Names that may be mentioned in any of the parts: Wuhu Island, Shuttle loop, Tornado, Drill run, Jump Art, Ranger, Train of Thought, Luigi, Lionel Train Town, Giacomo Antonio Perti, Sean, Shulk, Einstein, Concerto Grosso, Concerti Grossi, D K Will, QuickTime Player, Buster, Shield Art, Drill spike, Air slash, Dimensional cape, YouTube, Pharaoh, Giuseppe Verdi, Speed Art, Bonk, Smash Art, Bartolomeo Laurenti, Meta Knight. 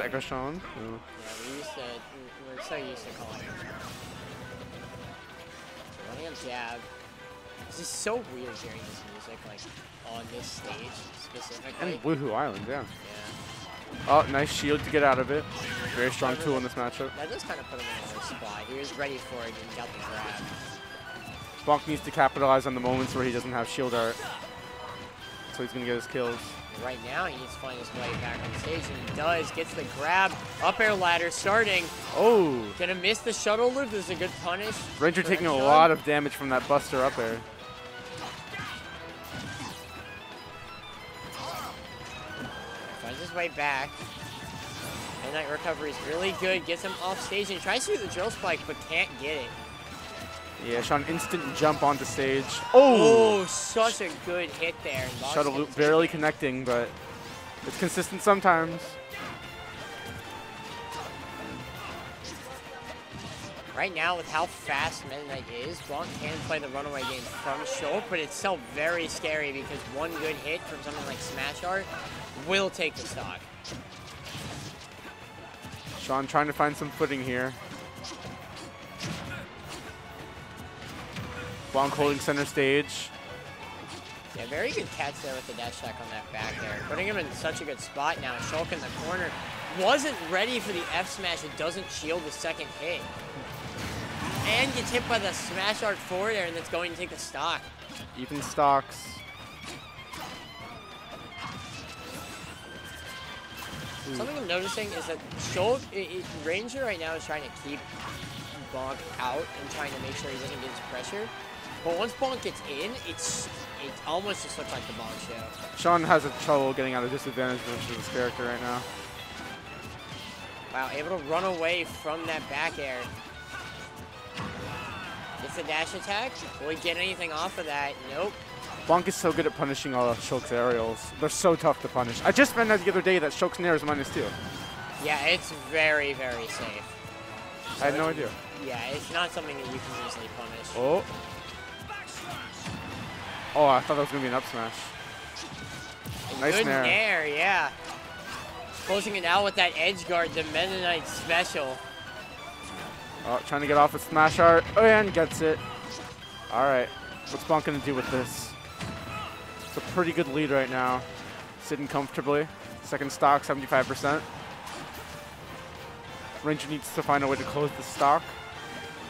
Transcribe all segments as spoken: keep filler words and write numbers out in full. It's Echo Sean. Oh. Yeah, we used to, we're so used to calling him. Running a jab. This is so weird hearing this music, like, on this stage specifically. And Wuhu Island, yeah. Yeah. Oh, nice shield to get out of it. Very strong tool in this matchup. That just kind of put him in another spot. He was ready for it and got the grab. Bonk needs to capitalize on the moments where he doesn't have shield art. So he's going to get his kills. Right now, he needs to find his way back on stage, and he does. Gets the grab. Up air ladder starting. Oh. Gonna miss the shuttle loop. This is a good punish. Ranger taking a lot of damage from that Buster up air. Finds his way back. Meta Knight recovery is really good. Gets him off stage, and he tries to do the drill spike, but can't get it. Yeah, Sean instant jump onto stage. Oh! Oh, such a good hit there. Shuttle loop barely connecting, but it's consistent sometimes. Right now, with how fast Meta Knight is, Bonk can play the runaway game from Shulk, but it's still very scary because one good hit from something like Smash Art will take the stock. Sean trying to find some footing here. Bonk holding center stage. Yeah, very good catch there with the dash attack on that back there. Putting him in such a good spot now. Shulk in the corner. Wasn't ready for the F smash. It doesn't shield the second hit. And gets hit by the Smash Art forward air, and that's going to take the stock. Even stocks. Ooh. Something I'm noticing is that Shulk, it, it, Ranger right now is trying to keep Bonk out and trying to make sure he doesn't get his pressure. But once Bonk gets in, it's it almost just looks like the Bonk show. Sean has a trouble getting out of disadvantage versus this character right now. Wow, able to run away from that back air. Gets a dash attack. Will he get anything off of that? Nope. Bonk is so good at punishing all of Shulk's aerials. They're so tough to punish. I just found out the other day that Shulk's nair is minus two. Yeah, it's very, very safe. So I had no idea. Yeah, it's not something that you can easily punish. Oh. Oh, I thought that was going to be an up smash. A nice good nair. nair, yeah. Closing it out with that edge guard, the Meta Knight special. Oh, trying to get off with Smash Art, and gets it. All right, what's Bonk going to do with this? It's a pretty good lead right now. Sitting comfortably. Second stock, seventy-five percent. Ranger needs to find a way to close the stock.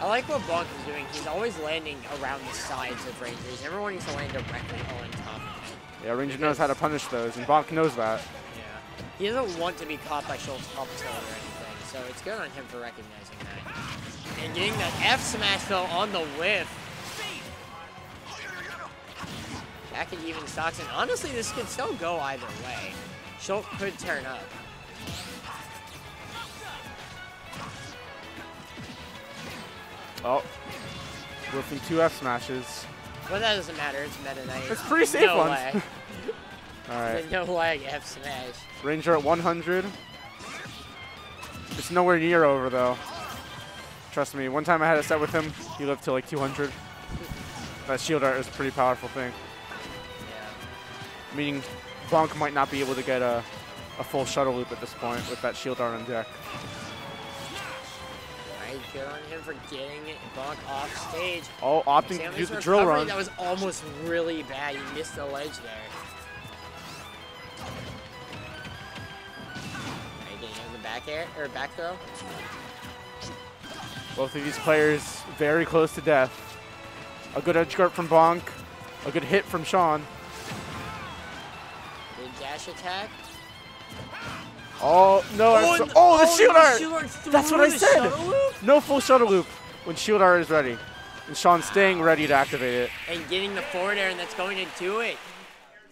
I like what Bonk is doing. He's always landing around the sides of Rangers. Everyone needs to land directly on top of him. Yeah, Ranger knows how to punish those, and Bonk knows that. Yeah. He doesn't want to be caught by Shulk's up tilt or anything, so it's good on him for recognizing that. And getting that F smash, though, on the whiff. That could even stocks, and honestly, this could still go either way. Shulk could turn up. Oh, whiffing two F smashes. Well, that doesn't matter. It's Meta Knight. It's pretty safe no ones. All right. No lag F smash. Ranger at one hundred. It's nowhere near over though. Trust me. One time I had a set with him. He lived to like two hundred. That shield art is a pretty powerful thing. Yeah. Meaning, Bonk might not be able to get a, a full shuttle loop at this point with that shield art on deck. Good on him for getting Bonk off stage. Oh, opting to do the drill run. That was almost really bad. You missed the ledge there. Making him the back air or back throw. Both of these players very close to death. A good edge guard from Bonk. A good hit from Sean. Good dash attack. Oh, no. Oh, so oh the oh, shield art. Shield art That's what I said. No full shuttle loop when shield art is ready. And Sean's staying ready to activate it. And getting the forward air, and that's going to do it.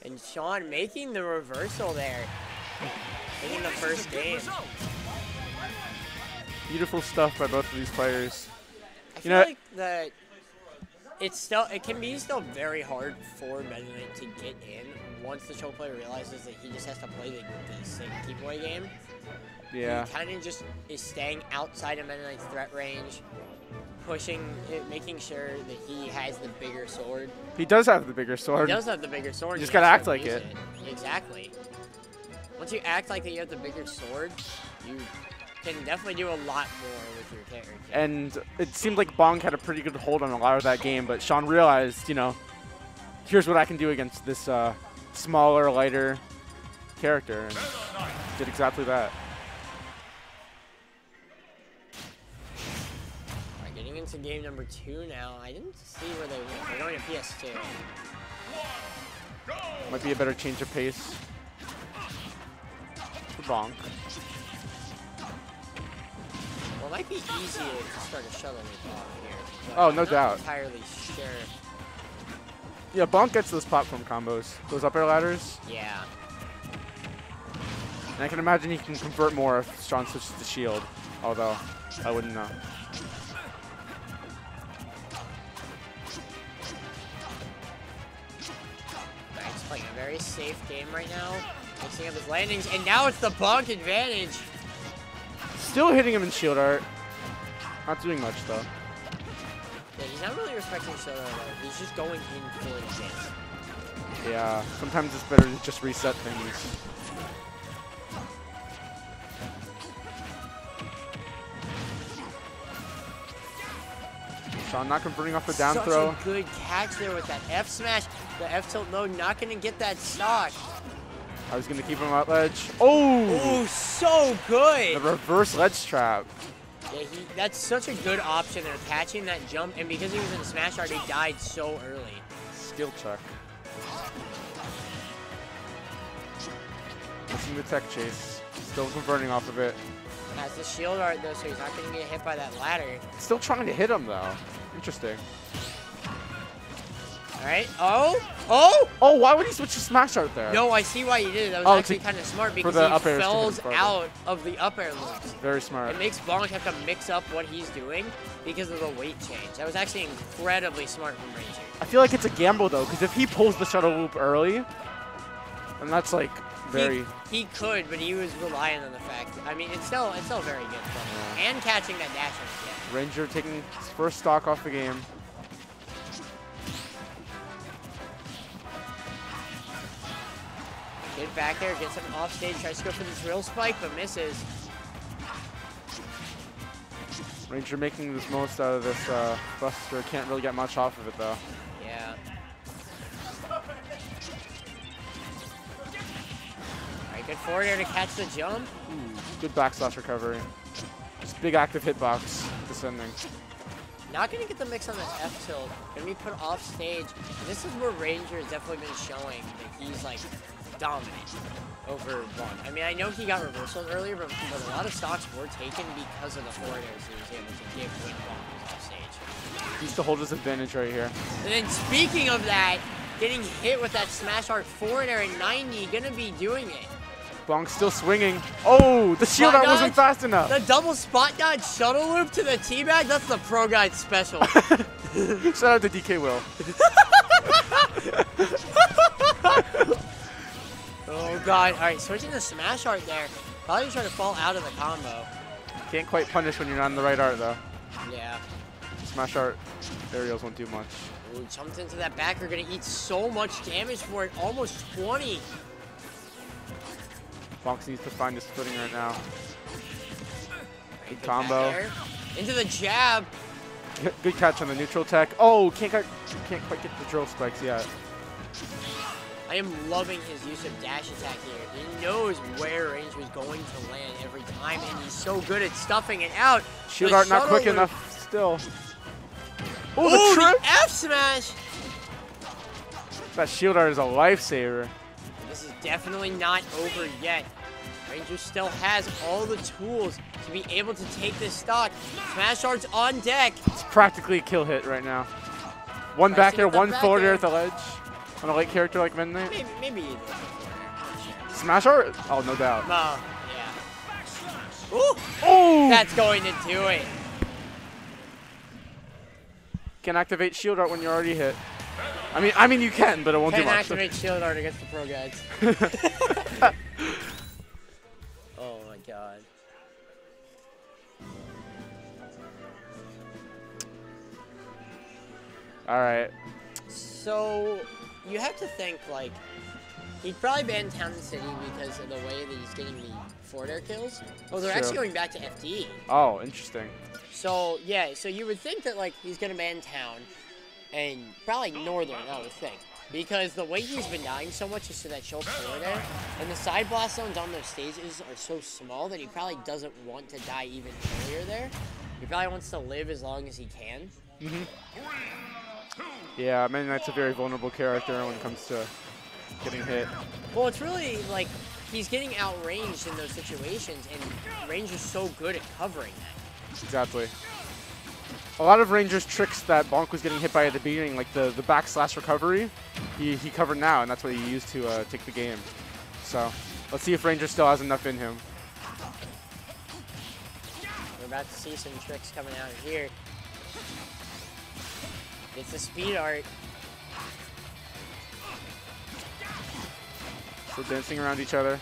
And Sean making the reversal there. Making the first game. Beautiful stuff by both of these players. I you feel know, like that it's still, it can be still very hard for Meta Knight to get in. Once the Shulk player realizes that he just has to play the, the same keep away game, yeah, he kind of just is staying outside of Meta Knight's threat range, pushing, it, making sure that he has the bigger sword. He does have the bigger sword. He does have the bigger sword. You just gotta act like it. it. Exactly. once you act like that you have the bigger sword, you can definitely do a lot more with your character. And it seemed like Bonk had a pretty good hold on a lot of that game, but Sean realized, you know, here's what I can do against this uh, smaller, lighter character, and did exactly that. Alright, getting into game number two now. I didn't see where they went. They're going to P S two. Might be a better change of pace for Bonk. Well, it might be easier to start a shuttle loop here. Oh, no doubt. I'm not entirely sure. Yeah, Bonk gets those platform combos, those up air ladders. Yeah. And I can imagine he can convert more if Sean switches to shield, although I wouldn't know. He's playing a very safe game right now, mixing up his landings, and now it's the Bonk advantage. Still hitting him in shield art. Not doing much though. Yeah, he's not really respecting Shield Art, though. He's just going in for it. Yeah, sometimes it's better to just reset things. Sean not converting off the down Such throw. Such a good catch there with that F smash. The F tilt low, not going to get that stock. I was going to keep him out ledge. Oh! Oh, so good! The reverse ledge trap. Yeah, he, that's such a good option there, catching that jump, and because he was in Smash Art, he died so early. Skill check. Missing the tech chase. Still converting off of it. That's the shield art, though, so he's not going to get hit by that ladder. Still trying to hit him, though. Interesting. All right. Oh! Oh! Oh, why would he switch to Smash Art there? No, I see why he did it. That was oh, actually kind of smart because he fells out of the up air loops. Very smart. It makes Bonk have to mix up what he's doing because of the weight change. That was actually incredibly smart from Ranger. I feel like it's a gamble, though, because if he pulls the shuttle loop early, and that's, like, very... He, he could, but he was relying on the fact that, I mean, it's still, it's still very good. Yeah. And catching that dash again. Ranger taking his first stock off the game. Get back there, gets him off stage, tries to go for the drill spike, but misses. Ranger making the most out of this uh, Buster. Can't really get much off of it, though. Yeah. Alright, good forward air to catch the jump. Ooh, good backslash recovery. Just big active hitbox descending. Not going to get the mix on this F tilt. Going to be put off stage. This is where Ranger has definitely been showing that he's, like, dominant over Bonk. I mean, I know he got reversals earlier, but, but a lot of stocks were taken because of the forward airs he was able to give when Bonk was off stage. He used to hold his advantage right here. And then speaking of that, getting hit with that Smash Art forward air at ninety, gonna be doing it. Bonk still swinging. Oh, the shield out wasn't fast enough. The double spot dodge shuttle loop to the teabag, that's the pro guide special. Shout out to D K Will. Oh god, alright, switching to Smash Art there. Probably trying to fall out of the combo. Can't quite punish when you're not in the right art though. Yeah. Smash Art aerials won't do much. Ooh, jumped into that back, we're gonna eat so much damage for it, almost twenty. Bonk needs to find his footing right now. Good combo. Into the jab. Good catch on the neutral tech. Oh, can't quite, can't quite get the drill spikes yet. I am loving his use of dash attack here. He knows where Ranger is going to land every time, and he's so good at stuffing it out. Shield art not quick enough still. Oh, the trip! F smash! That shield art is a lifesaver. This is definitely not over yet. Ranger still has all the tools to be able to take this stock. Smash Art's on deck. It's practically a kill hit right now. One back air, one forward air at the ledge. On a light character like Meta Knight. Maybe, maybe either. Sure. Smash Art? Oh, no doubt. Uh, yeah. Ooh! Oh! That's going to do it. Can activate shield art when you're already hit. I mean, I mean you can, but it won't can do much. Can activate shield art against the pro guys. Oh my god. All right. So you have to think like He'd probably ban Town and City because of the way that he's getting the forward air kills. Oh, they're sure. actually going back to F D E. Oh, interesting. So, yeah, so you would think that, like, he's going to ban Town and probably Northern, I would think. Because the way he's been dying so much is to that Shulk forward air, and the side blast zones on those stages are so small that he probably doesn't want to die even earlier there. He probably wants to live as long as he can. Mm-hmm. Yeah, Meta Knight's a very vulnerable character when it comes to getting hit. Well, it's really like he's getting outranged in those situations, and Ranger's so good at covering that. Exactly. A lot of Ranger's tricks that Bonk was getting hit by at the beginning, like the, the backslash recovery, he, he covered now, and that's what he used to uh, take the game. So, let's see if Ranger still has enough in him. We're about to see some tricks coming out of here. It's a speed art. So dancing around each other.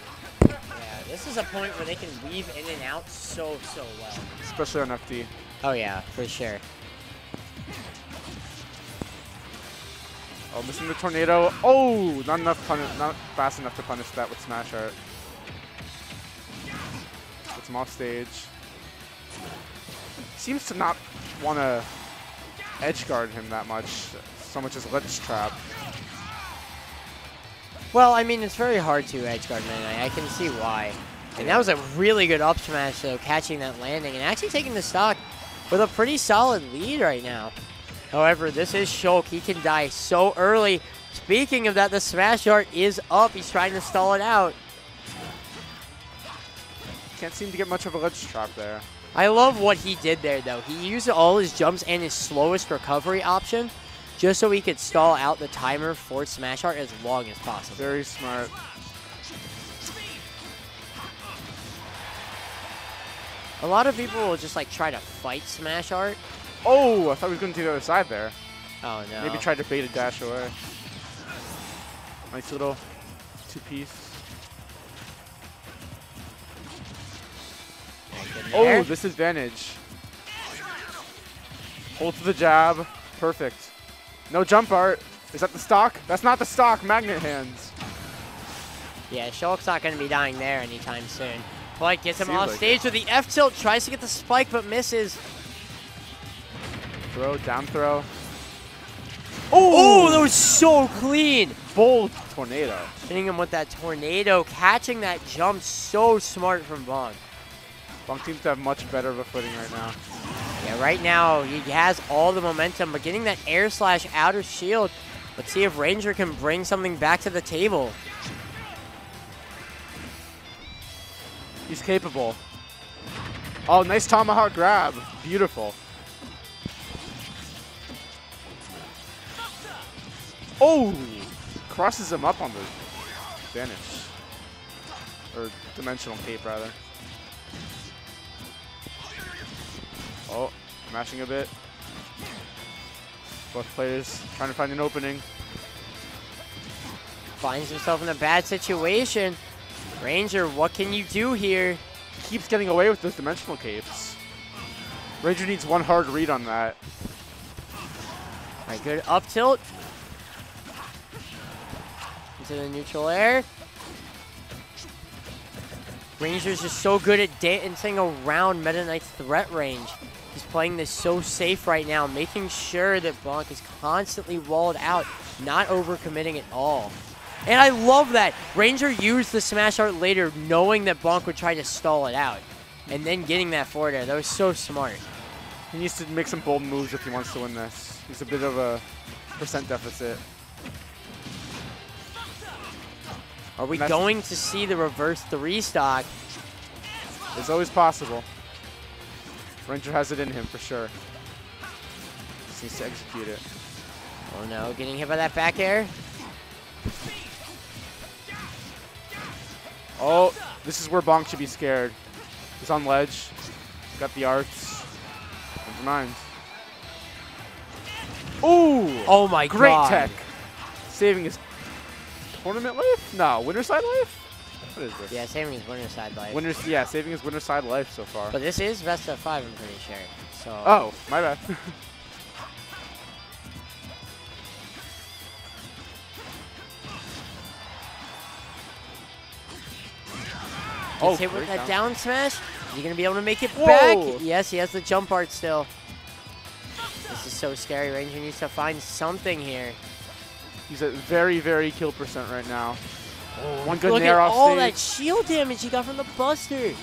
Yeah, this is a point where they can weave in and out so, so well. Especially on F D. Oh yeah, for sure. Oh, missing the tornado. Oh, not enough punish, not fast enough to punish that with Smash Art. Gets him off stage. Seems to not want to edge guard him that much, so much as let's trap. Well, I mean, it's very hard to edge guard Meta Knight. I can see why. And that was a really good up smash, though, catching that landing and actually taking the stock with a pretty solid lead right now. However, this is Shulk. He can die so early. Speaking of that, the Smash Art is up. He's trying to stall it out. Can't seem to get much of a ledge trap there. I love what he did there, though. He used all his jumps and his slowest recovery option just so he could stall out the timer for Smash Art as long as possible. Very smart. A lot of people will just like try to fight Smash Art. Oh, I thought we were going to do the other side there. Oh no. Maybe try to bait a dash away. Nice little two-piece. Oh, disadvantage. Hold to the jab. Perfect. No jump art. Is that the stock? That's not the stock. Magnet hands. Yeah, Shulk's not going to be dying there anytime soon. Like gets him Seems off stage like with the F tilt, tries to get the spike but misses. Throw, down throw. Oh, that was so clean. Bold tornado. Hitting him with that tornado, catching that jump. So smart from Bonk. Bonk seems to have much better of a footing right now. Yeah, right now he has all the momentum, but getting that air slash outer shield. Let's see if Ranger can bring something back to the table. He's capable. Oh, nice tomahawk grab. Beautiful. Oh! Crosses him up on the vanish. Or dimensional cape, rather. Oh, mashing a bit. Both players trying to find an opening. Finds himself in a bad situation. Ranger, what can you do here? He keeps getting away with those dimensional capes. Ranger needs one hard read on that. All right, good up tilt. Into the neutral air. Ranger's just so good at dancing around Meta Knight's threat range. He's playing this so safe right now, making sure that Bonk is constantly walled out, not overcommitting at all. And I love that. Ranger used the Smash Art later knowing that Bonk would try to stall it out. And then getting that forward air. That was so smart. He needs to make some bold moves if he wants to win this. He's a bit of a percent deficit. Are we going to see the reverse three stock? It's always possible. Ranger has it in him for sure. Just needs to execute it. Oh no, getting hit by that back air. Oh, this is where Bonk should be scared. He's on ledge. Got the arts. Never mind. Ooh! Oh my god. Great tech. Saving his tournament life? No, winter side life? What is this? Yeah, saving his winter side life. Winter's, yeah, saving his winter side life so far. But this is best of five, I'm pretty sure. So. Oh, my bad. Oh, hit with that down smash. Is he going to be able to make it Whoa. back? Yes, he has the jump art still. This is so scary. Ranger needs to find something here. He's at very, very kill percent right now. Oh, one good nair off stage. Look at all that shield damage he got from the Buster.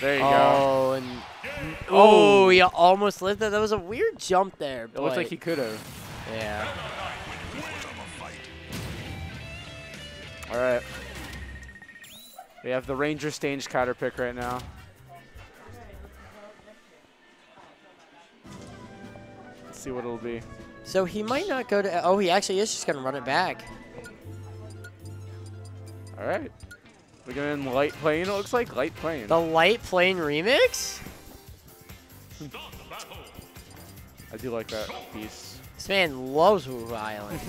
There you oh, go. And, oh, he almost lived that. That was a weird jump there. It looked like he could have. Yeah. All right. We have the Ranger stage counter pick right now. Let's see what it'll be. So he might not go to... Oh, he actually is just going to run it back. All right. We're going in light plane, it looks like. Light plane. The light plane remix? I do like that piece. This man loves Wuhu Island.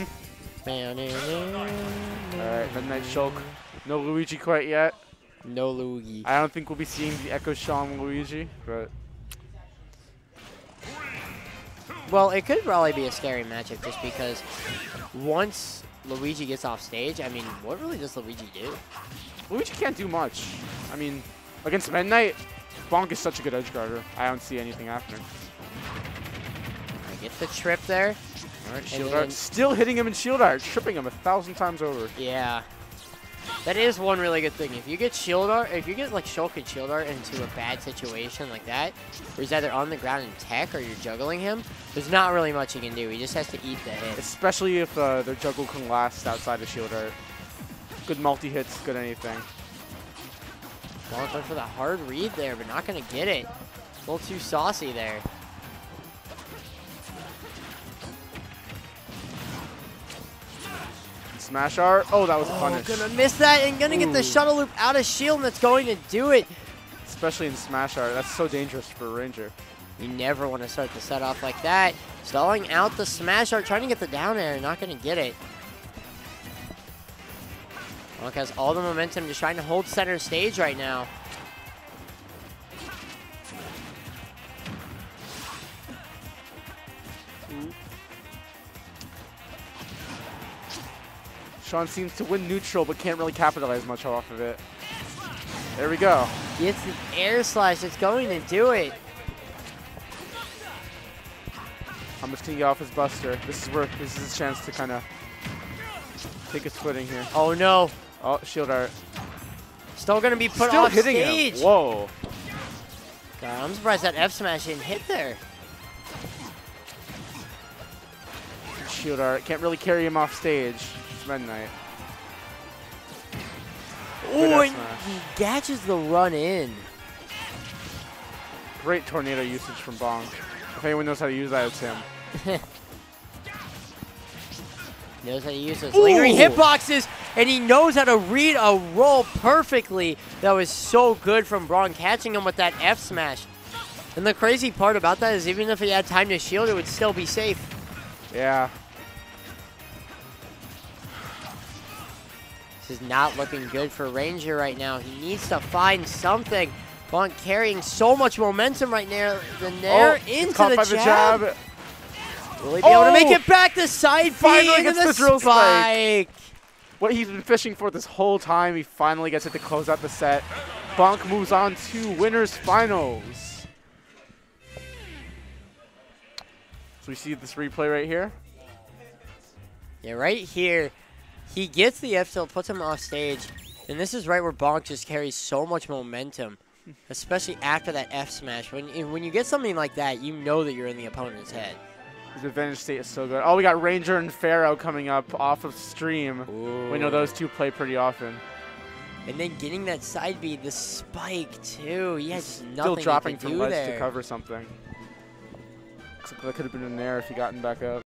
All right, Midnight Shulk. No Luigi quite yet. No Luigi. I don't think we'll be seeing the Echo Sean Luigi, but... Well, it could probably be a scary matchup just because once Luigi gets off stage, I mean, what really does Luigi do? Luigi can't do much. I mean, against Meta Knight, Bonk is such a good edge guarder. I don't see anything after. I get the trip there. All right, Shield Art. Still hitting him in Shield Art, tripping him a thousand times over. Yeah. That is one really good thing. If you get Shield Art, if you get like Shulk and Shield Art into a bad situation like that, where he's either on the ground in tech or you're juggling him, there's not really much he can do. He just has to eat the hit. Especially if uh, their juggle can last outside of Shield Art. Good multi-hits, good anything. Well, going for the hard read there, but not going to get it. A little too saucy there. Smash Art. Oh, that was oh, a punish. Gonna miss that and gonna Ooh. get the shuttle loop out of shield, and that's going to do it. Especially in Smash Art, that's so dangerous for Ranger. You never want to start the set off like that. Stalling out the Smash Art, trying to get the down air, not gonna get it. Monk has all the momentum, just trying to hold center stage right now. Sean seems to win neutral, but can't really capitalize much off of it. There we go. It's the air slash. It's going to do it. I'm just going to get off his Buster. This is where this is his chance to kind of take a footing here. Oh, no. Oh, Shield Art. Still going to be put Still off hitting stage. Him. Whoa. God, I'm surprised that F smash didn't hit there. Shield Art. Can't really carry him off stage. Meta Knight. Oh, and he catches the run in. Great tornado usage from Bonk. If anyone knows how to use that, it's him. Knows how to use those Ooh. lingering hitboxes, and he knows how to read a roll perfectly. That was so good from Bonk, catching him with that F smash. And the crazy part about that is even if he had time to shield, it would still be safe. Yeah. This is not looking good for Ranger right now. He needs to find something. Bonk carrying so much momentum right now. The nair oh, into the jab. the jab. Will he be oh, able to make it back? The side finally gets the, the drill spike. spike. What he's been fishing for this whole time, he finally gets it to close out the set. Bonk moves on to winners finals. So we see this replay right here. Yeah, right here. He gets the F tilt, puts him off stage, and this is right where Bonk just carries so much momentum, especially after that F smash. When, when you get something like that, you know that you're in the opponent's head. His advantage state is so good. Oh, we got Ranger and Pharaoh coming up off of stream. Ooh. We know those two play pretty often. And then getting that side B, the spike too. He has He's nothing still dropping from ledge there. to cover something. Looks like that could have been in there if he gotten back up.